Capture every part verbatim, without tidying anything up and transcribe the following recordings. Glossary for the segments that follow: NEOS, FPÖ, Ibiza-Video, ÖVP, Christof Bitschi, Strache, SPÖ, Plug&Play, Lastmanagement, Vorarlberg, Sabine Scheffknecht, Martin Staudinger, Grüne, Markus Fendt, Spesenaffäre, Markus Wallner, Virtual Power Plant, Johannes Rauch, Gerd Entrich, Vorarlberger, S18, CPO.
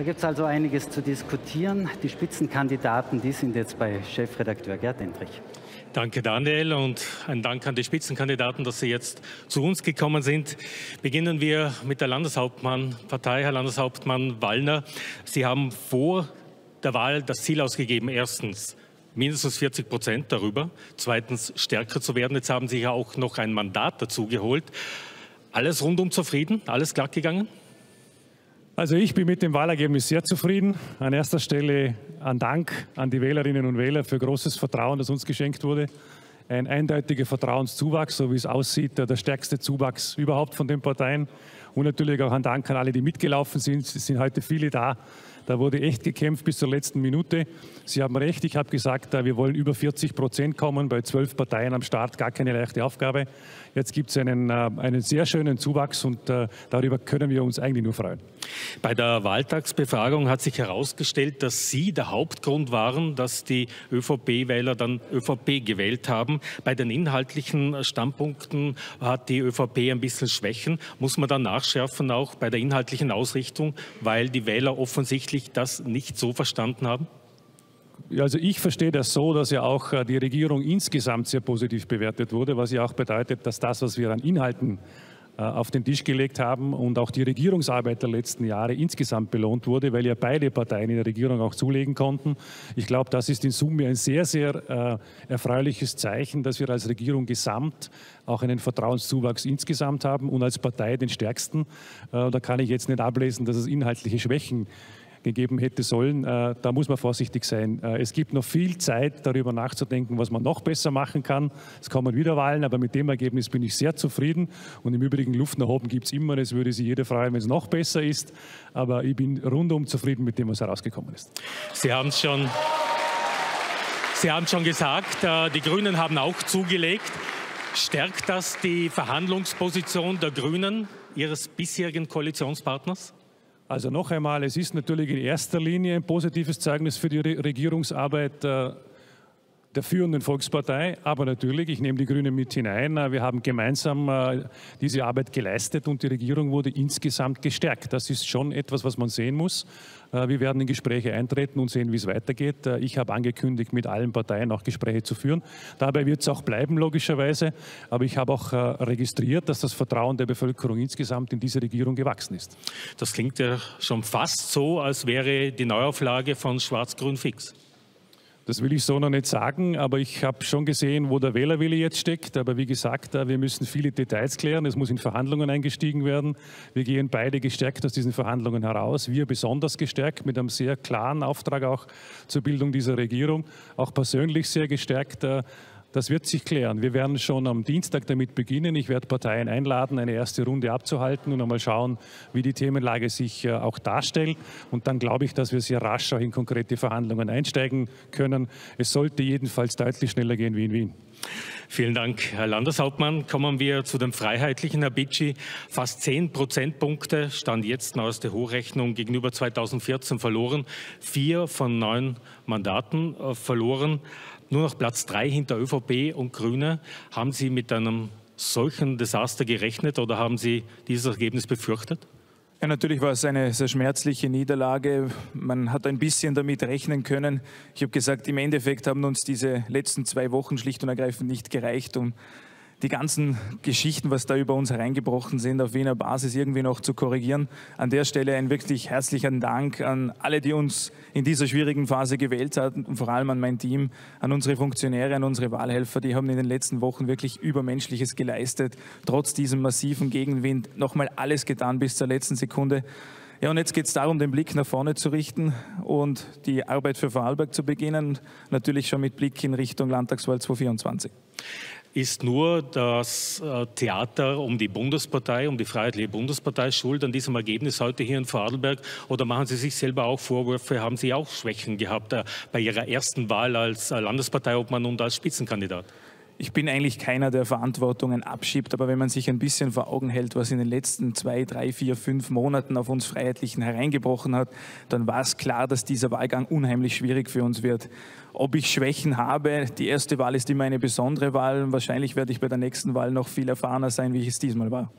Da gibt es also einiges zu diskutieren. Die Spitzenkandidaten, die sind jetzt bei Chefredakteur Gerd Entrich. Danke, Daniel, und ein Dank an die Spitzenkandidaten, dass Sie jetzt zu uns gekommen sind. Beginnen wir mit der Landeshauptmann-Partei. Herr Landeshauptmann Wallner, Sie haben vor der Wahl das Ziel ausgegeben, erstens mindestens vierzig Prozent darüber, zweitens stärker zu werden. Jetzt haben Sie ja auch noch ein Mandat dazu geholt. Alles rundum zufrieden? Alles glatt gegangen? Also ich bin mit dem Wahlergebnis sehr zufrieden. An erster Stelle ein Dank an die Wählerinnen und Wähler für großes Vertrauen, das uns geschenkt wurde. Ein eindeutiger Vertrauenszuwachs, so wie es aussieht, der stärkste Zuwachs überhaupt von den Parteien. Und natürlich auch ein Dank an alle, die mitgelaufen sind. Es sind heute viele da. Da wurde echt gekämpft bis zur letzten Minute. Sie haben recht, ich habe gesagt, wir wollen über vierzig Prozent kommen, bei zwölf Parteien am Start, gar keine leichte Aufgabe. Jetzt gibt es einen, einen sehr schönen Zuwachs und darüber können wir uns eigentlich nur freuen. Bei der Wahltagsbefragung hat sich herausgestellt, dass Sie der Hauptgrund waren, dass die ÖVP-Wähler dann ÖVP gewählt haben. Bei den inhaltlichen Standpunkten hat die ÖVP ein bisschen Schwächen. Muss man dann nachschärfen, auch bei der inhaltlichen Ausrichtung, weil die Wähler offensichtlich das nicht so verstanden haben? Also ich verstehe das so, dass ja auch die Regierung insgesamt sehr positiv bewertet wurde, was ja auch bedeutet, dass das, was wir an Inhalten auf den Tisch gelegt haben und auch die Regierungsarbeit der letzten Jahre insgesamt belohnt wurde, weil ja beide Parteien in der Regierung auch zulegen konnten. Ich glaube, das ist in Summe ein sehr, sehr äh, erfreuliches Zeichen, dass wir als Regierung gesamt auch einen Vertrauenszuwachs insgesamt haben und als Partei den stärksten. Äh, da kann ich jetzt nicht ablesen, dass es inhaltliche Schwächen gegeben hätte sollen. Äh, da muss man vorsichtig sein. Äh, es gibt noch viel Zeit, darüber nachzudenken, was man noch besser machen kann. Es kommen wieder Wahlen, aber mit dem Ergebnis bin ich sehr zufrieden. Und im Übrigen, Luft nach oben gibt es immer. Es würde sich jeder freuen, wenn es noch besser ist. Aber ich bin rundum zufrieden mit dem, was herausgekommen ist. Sie haben es schon, Sie haben schon gesagt, äh, die Grünen haben auch zugelegt. Stärkt das die Verhandlungsposition der Grünen, Ihres bisherigen Koalitionspartners? Also noch einmal, es ist natürlich in erster Linie ein positives Zeugnis für die Re- Regierungsarbeit äh, der führenden Volkspartei. Aber natürlich, ich nehme die Grünen mit hinein, wir haben gemeinsam äh, diese Arbeit geleistet und die Regierung wurde insgesamt gestärkt. Das ist schon etwas, was man sehen muss. Äh, wir werden in Gespräche eintreten und sehen, wie es weitergeht. Äh, ich habe angekündigt, mit allen Parteien auch Gespräche zu führen. Dabei wird es auch bleiben, logischerweise. Aber ich habe auch äh, registriert, dass das Vertrauen der Bevölkerung insgesamt in diese Regierung gewachsen ist. Das klingt ja schon fast so, als wäre die Neuauflage von Schwarz-Grün fix. Das will ich so noch nicht sagen, aber ich habe schon gesehen, wo der Wählerwille jetzt steckt. Aber wie gesagt, wir müssen viele Details klären. Es muss in Verhandlungen eingestiegen werden. Wir gehen beide gestärkt aus diesen Verhandlungen heraus. Wir besonders gestärkt mit einem sehr klaren Auftrag auch zur Bildung dieser Regierung. Auch persönlich sehr gestärkt. Das wird sich klären. Wir werden schon am Dienstag damit beginnen. Ich werde Parteien einladen, eine erste Runde abzuhalten und einmal schauen, wie die Themenlage sich auch darstellt. Und dann glaube ich, dass wir sehr rasch auch in konkrete Verhandlungen einsteigen können. Es sollte jedenfalls deutlich schneller gehen wie in Wien. Vielen Dank, Herr Landeshauptmann. Kommen wir zu den Freiheitlichen, Herr Bitschi. Fast zehn Prozentpunkte, Stand jetzt neueste Hochrechnung, gegenüber zweitausendvierzehn verloren. Vier von neun Mandaten verloren. Nur noch Platz drei hinter ÖVP und Grüne. Haben Sie mit einem solchen Desaster gerechnet oder haben Sie dieses Ergebnis befürchtet? Ja, natürlich war es eine sehr schmerzliche Niederlage. Man hat ein bisschen damit rechnen können. Ich habe gesagt, im Endeffekt haben uns diese letzten zwei Wochen schlicht und ergreifend nicht gereicht, um die ganzen Geschichten, was da über uns hereingebrochen sind, auf Wiener Basis irgendwie noch zu korrigieren. An der Stelle einen wirklich herzlichen Dank an alle, die uns in dieser schwierigen Phase gewählt hatten und vor allem an mein Team, an unsere Funktionäre, an unsere Wahlhelfer. Die haben in den letzten Wochen wirklich Übermenschliches geleistet, trotz diesem massiven Gegenwind nochmal alles getan bis zur letzten Sekunde. Ja, und jetzt geht es darum, den Blick nach vorne zu richten und die Arbeit für Vorarlberg zu beginnen. Natürlich schon mit Blick in Richtung Landtagswahl zweitausendvierundzwanzig. Ist nur das Theater um die Bundespartei, um die Freiheitliche Bundespartei schuld an diesem Ergebnis heute hier in Vorarlberg? Oder machen Sie sich selber auch Vorwürfe? Haben Sie auch Schwächen gehabt bei Ihrer ersten Wahl als Landesparteiobmann und als Spitzenkandidat? Ich bin eigentlich keiner, der Verantwortungen abschiebt, aber wenn man sich ein bisschen vor Augen hält, was in den letzten zwei, drei, vier, fünf Monaten auf uns Freiheitlichen hereingebrochen hat, dann war es klar, dass dieser Wahlgang unheimlich schwierig für uns wird. Ob ich Schwächen habe, die erste Wahl ist immer eine besondere Wahl und wahrscheinlich werde ich bei der nächsten Wahl noch viel erfahrener sein, wie ich es diesmal war.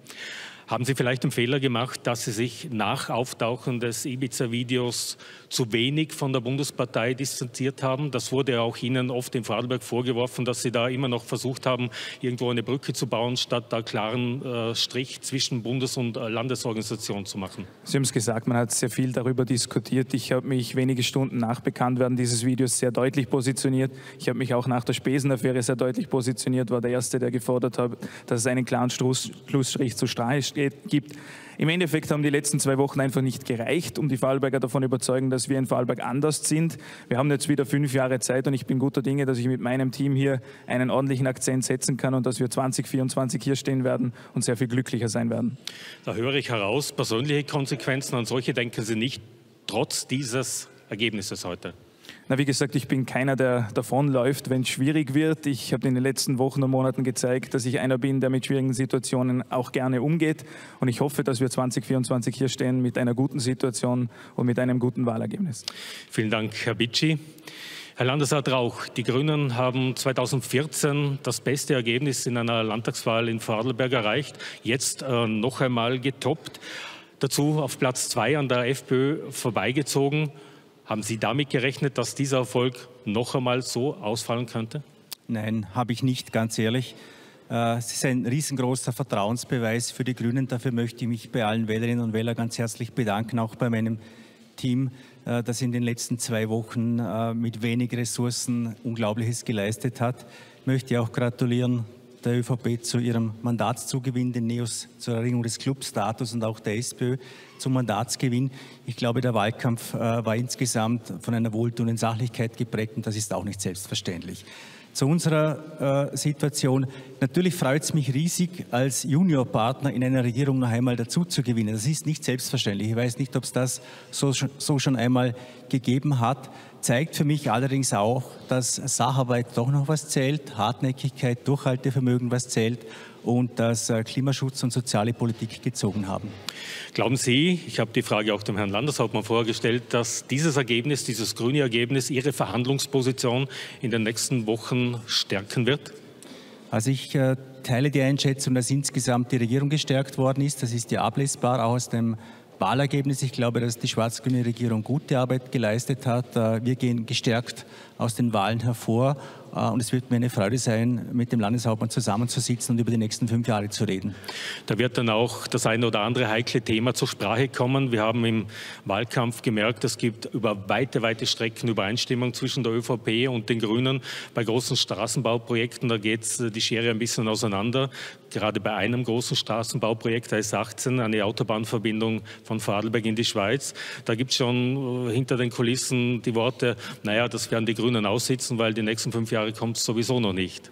Haben Sie vielleicht den Fehler gemacht, dass Sie sich nach Auftauchen des Ibiza-Videos zu wenig von der Bundespartei distanziert haben? Das wurde auch Ihnen oft in Vorarlberg vorgeworfen, dass Sie da immer noch versucht haben, irgendwo eine Brücke zu bauen, statt da klaren äh, Strich zwischen Bundes- und äh, Landesorganisation zu machen. Sie haben es gesagt, man hat sehr viel darüber diskutiert. Ich habe mich wenige Stunden nach Bekanntwerden dieses Videos sehr deutlich positioniert. Ich habe mich auch nach der Spesenaffäre sehr deutlich positioniert, war der Erste, der gefordert hat, dass es einen klaren Schlussstrich zu Strache gibt. Im Endeffekt haben die letzten zwei Wochen einfach nicht gereicht, um die Vorarlberger davon überzeugen, dass wir in Vorarlberg anders sind. Wir haben jetzt wieder fünf Jahre Zeit und ich bin guter Dinge, dass ich mit meinem Team hier einen ordentlichen Akzent setzen kann und dass wir zwanzig vierundzwanzig hier stehen werden und sehr viel glücklicher sein werden. Da höre ich heraus, persönliche Konsequenzen, an solche denken Sie nicht, trotz dieses Ergebnisses heute. Na, wie gesagt, ich bin keiner, der davonläuft, wenn es schwierig wird. Ich habe in den letzten Wochen und Monaten gezeigt, dass ich einer bin, der mit schwierigen Situationen auch gerne umgeht. Und ich hoffe, dass wir zwanzig vierundzwanzig hier stehen mit einer guten Situation und mit einem guten Wahlergebnis. Vielen Dank, Herr Bitschi. Herr Landesrat Rauch, die Grünen haben zweitausendvierzehn das beste Ergebnis in einer Landtagswahl in Vorarlberg erreicht, jetzt äh, noch einmal getoppt, dazu auf Platz zwei an der FPÖ vorbeigezogen. Haben Sie damit gerechnet, dass dieser Erfolg noch einmal so ausfallen könnte? Nein, habe ich nicht, ganz ehrlich. Es ist ein riesengroßer Vertrauensbeweis für die Grünen. Dafür möchte ich mich bei allen Wählerinnen und Wählern ganz herzlich bedanken, auch bei meinem Team, das in den letzten zwei Wochen mit wenig Ressourcen Unglaubliches geleistet hat. Ich möchte auch gratulieren der ÖVP zu ihrem Mandatszugewinn, den NEOS zur Erringung des Clubstatus und auch der SPÖ zum Mandatsgewinn. Ich glaube, der Wahlkampf äh, war insgesamt von einer wohltuenden Sachlichkeit geprägt und das ist auch nicht selbstverständlich. Zu unserer äh, Situation. Natürlich freut es mich riesig, als Juniorpartner in einer Regierung noch einmal dazu zu gewinnen. Das ist nicht selbstverständlich. Ich weiß nicht, ob es das so, so schon einmal gegeben hat. Zeigt für mich allerdings auch, dass Sacharbeit doch noch was zählt, Hartnäckigkeit, Durchhaltevermögen was zählt und dass Klimaschutz und soziale Politik gezogen haben. Glauben Sie, ich habe die Frage auch dem Herrn Landeshauptmann vorgestellt, dass dieses Ergebnis, dieses grüne Ergebnis, Ihre Verhandlungsposition in den nächsten Wochen stärken wird? Also ich äh, teile die Einschätzung, dass insgesamt die Regierung gestärkt worden ist. Das ist ja ablesbar, auch aus dem Wahlergebnis. Ich glaube, dass die schwarz-grüne Regierung gute Arbeit geleistet hat. Wir gehen gestärkt aus den Wahlen hervor und es wird mir eine Freude sein, mit dem Landeshauptmann zusammenzusitzen und über die nächsten fünf Jahre zu reden. Da wird dann auch das eine oder andere heikle Thema zur Sprache kommen. Wir haben im Wahlkampf gemerkt, es gibt über weite, weite Strecken Übereinstimmung zwischen der ÖVP und den Grünen. Bei großen Straßenbauprojekten, da geht die Schere ein bisschen auseinander. Gerade bei einem großen Straßenbauprojekt, der S achtzehn, eine Autobahnverbindung von Vorarlberg in die Schweiz. Da gibt es schon hinter den Kulissen die Worte, naja, das werden die Grünen aussitzen, weil die nächsten fünf Jahre kommt es sowieso noch nicht.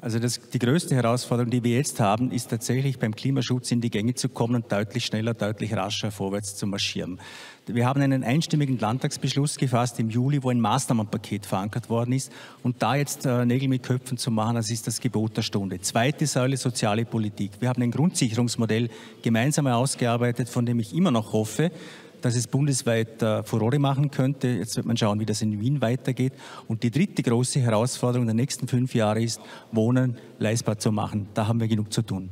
Also das, die größte Herausforderung, die wir jetzt haben, ist tatsächlich beim Klimaschutz in die Gänge zu kommen und deutlich schneller, deutlich rascher vorwärts zu marschieren. Wir haben einen einstimmigen Landtagsbeschluss gefasst im Juli, wo ein Maßnahmenpaket verankert worden ist. Und da jetzt äh, Nägel mit Köpfen zu machen, das ist das Gebot der Stunde. Zweite Säule, soziale Politik. Wir haben ein Grundsicherungsmodell gemeinsam ausgearbeitet, von dem ich immer noch hoffe, dass es bundesweit äh, Furore machen könnte. Jetzt wird man schauen, wie das in Wien weitergeht. Und die dritte große Herausforderung der nächsten fünf Jahre ist, Wohnen leistbar zu machen. Da haben wir genug zu tun.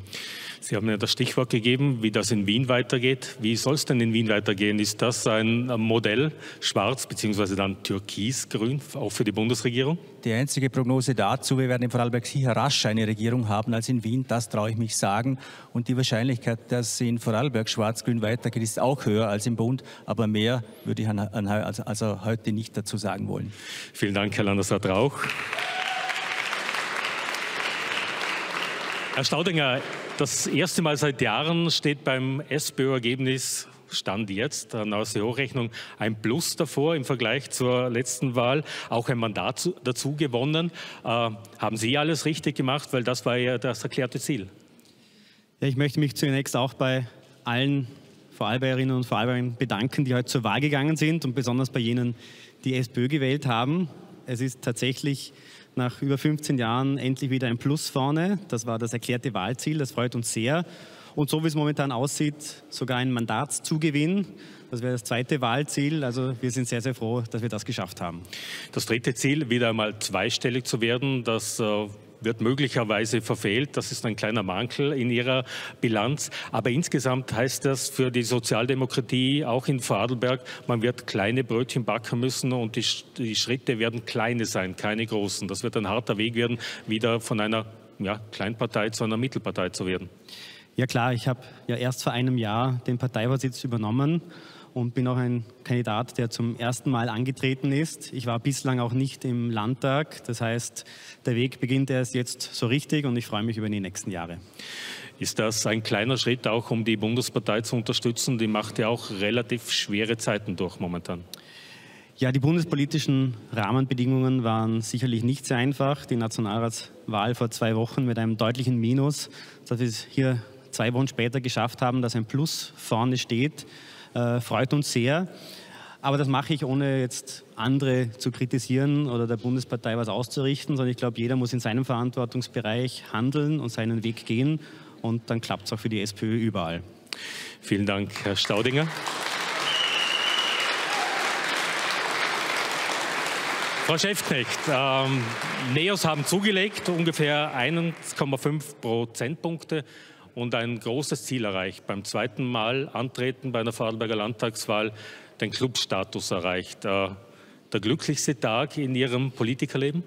Sie haben ja das Stichwort gegeben, wie das in Wien weitergeht. Wie soll es denn in Wien weitergehen? Ist das ein Modell, schwarz bzw. dann türkisgrün, auch für die Bundesregierung? Die einzige Prognose dazu, wir werden in Vorarlberg sicher rasch eine Regierung haben als in Wien, das traue ich mich sagen. Und die Wahrscheinlichkeit, dass in Vorarlberg schwarz-grün weitergeht, ist auch höher als im Bund. Aber mehr würde ich an, an, also, also heute nicht dazu sagen wollen. Vielen Dank, Herr Landesrat Rauch. Herr Staudinger, das erste Mal seit Jahren steht beim SPÖ-Ergebnis, Stand jetzt, der neuesten Hochrechnung, ein Plus davor im Vergleich zur letzten Wahl, auch ein Mandat dazu gewonnen. Äh, haben Sie alles richtig gemacht, weil das war ja das erklärte Ziel? Ja, ich möchte mich zunächst auch bei allen Vorarlbergerinnen und Vorarlbergern bedanken, die heute zur Wahl gegangen sind und besonders bei jenen, die SPÖ gewählt haben. Es ist tatsächlich nach über fünfzehn Jahren endlich wieder ein Plus vorne. Das war das erklärte Wahlziel, das freut uns sehr. Und so wie es momentan aussieht, sogar ein Mandatszugewinn. Das wäre das zweite Wahlziel. Also wir sind sehr, sehr froh, dass wir das geschafft haben. Das dritte Ziel, wieder einmal zweistellig zu werden, das wird möglicherweise verfehlt. Das ist ein kleiner Mankel in Ihrer Bilanz. Aber insgesamt heißt das für die Sozialdemokratie, auch in Vorarlberg, man wird kleine Brötchen backen müssen und die, die Schritte werden kleine sein, keine großen. Das wird ein harter Weg werden, wieder von einer ja, Kleinpartei zu einer Mittelpartei zu werden. Ja klar, ich habe ja erst vor einem Jahr den Parteivorsitz übernommen und bin auch ein Kandidat, der zum ersten Mal angetreten ist. Ich war bislang auch nicht im Landtag. Das heißt, der Weg beginnt erst jetzt so richtig und ich freue mich über die nächsten Jahre. Ist das ein kleiner Schritt auch, um die Bundespartei zu unterstützen? Die macht ja auch relativ schwere Zeiten durch momentan. Ja, die bundespolitischen Rahmenbedingungen waren sicherlich nicht sehr einfach. Die Nationalratswahl vor zwei Wochen mit einem deutlichen Minus, dass wir es hier zwei Wochen später geschafft haben, dass ein Plus vorne steht, äh, freut uns sehr. Aber das mache ich, ohne jetzt andere zu kritisieren oder der Bundespartei was auszurichten, sondern ich glaube, jeder muss in seinem Verantwortungsbereich handeln und seinen Weg gehen. Und dann klappt es auch für die SPÖ überall. Vielen Dank, Herr Staudinger. Frau Scheffknecht, ähm, NEOS haben zugelegt, ungefähr eins Komma fünf Prozentpunkte und ein großes Ziel erreicht. Beim zweiten Mal antreten bei einer Vorarlberger Landtagswahl den Clubstatus erreicht. Äh, der glücklichste Tag in Ihrem Politikerleben?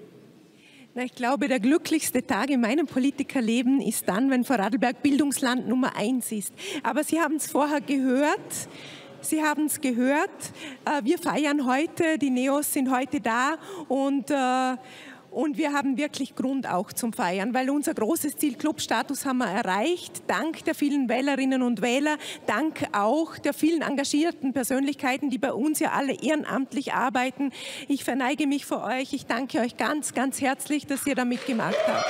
Na, ich glaube, der glücklichste Tag in meinem Politikerleben ist dann, wenn Vorarlberg Bildungsland Nummer eins ist. Aber Sie haben es vorher gehört. Sie haben es gehört, wir feiern heute, die NEOS sind heute da und, und wir haben wirklich Grund auch zum Feiern, weil unser großes Ziel Clubstatus haben wir erreicht, dank der vielen Wählerinnen und Wähler, dank auch der vielen engagierten Persönlichkeiten, die bei uns ja alle ehrenamtlich arbeiten. Ich verneige mich vor euch, ich danke euch ganz, ganz herzlich, dass ihr da mitgemacht habt.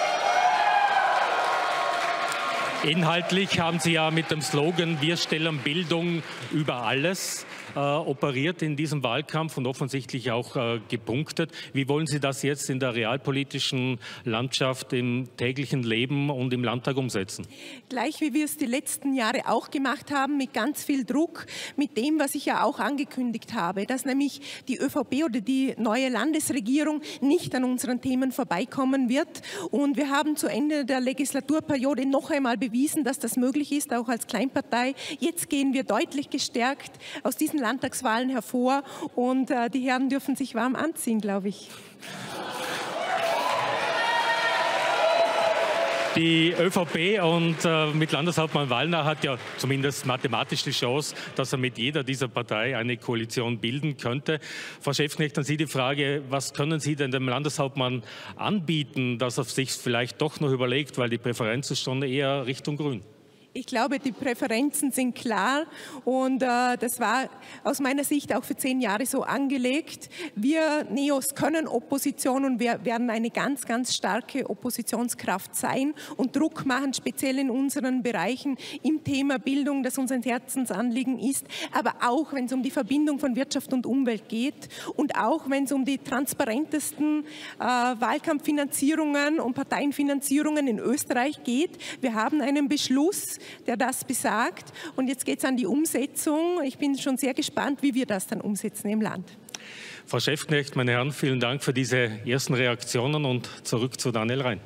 Inhaltlich haben Sie ja mit dem Slogan "Wir stellen Bildung über alles" äh, operiert in diesem Wahlkampf und offensichtlich auch äh, gepunktet. Wie wollen Sie das jetzt in der realpolitischen Landschaft, im täglichen Leben und im Landtag umsetzen? Gleich wie wir es die letzten Jahre auch gemacht haben, mit ganz viel Druck, mit dem, was ich ja auch angekündigt habe, dass nämlich die ÖVP oder die neue Landesregierung nicht an unseren Themen vorbeikommen wird. Und wir haben zu Ende der Legislaturperiode noch einmal bewiesen, dass das möglich ist, auch als Kleinpartei. Jetzt gehen wir deutlich gestärkt aus diesen Landtagswahlen hervor und äh, die Herren dürfen sich warm anziehen, glaube ich. Die ÖVP und äh, mit Landeshauptmann Wallner hat ja zumindest mathematisch die Chance, dass er mit jeder dieser Partei eine Koalition bilden könnte. Frau Scheffknecht, an Sie die Frage, was können Sie denn dem Landeshauptmann anbieten, dass er sich vielleicht doch noch überlegt, weil die Präferenz ist schon eher Richtung Grün? Ich glaube, die Präferenzen sind klar und äh, das war aus meiner Sicht auch für zehn Jahre so angelegt. Wir NEOS können Opposition und wir werden eine ganz, ganz starke Oppositionskraft sein und Druck machen, speziell in unseren Bereichen im Thema Bildung, das uns ein Herzensanliegen ist, aber auch, wenn es um die Verbindung von Wirtschaft und Umwelt geht und auch, wenn es um die transparentesten äh, Wahlkampffinanzierungen und Parteienfinanzierungen in Österreich geht. Wir haben einen Beschluss, der das besagt. Und jetzt geht es an die Umsetzung. Ich bin schon sehr gespannt, wie wir das dann umsetzen im Land. Frau Scheffknecht, meine Herren, vielen Dank für diese ersten Reaktionen und zurück zu Daniel Rein.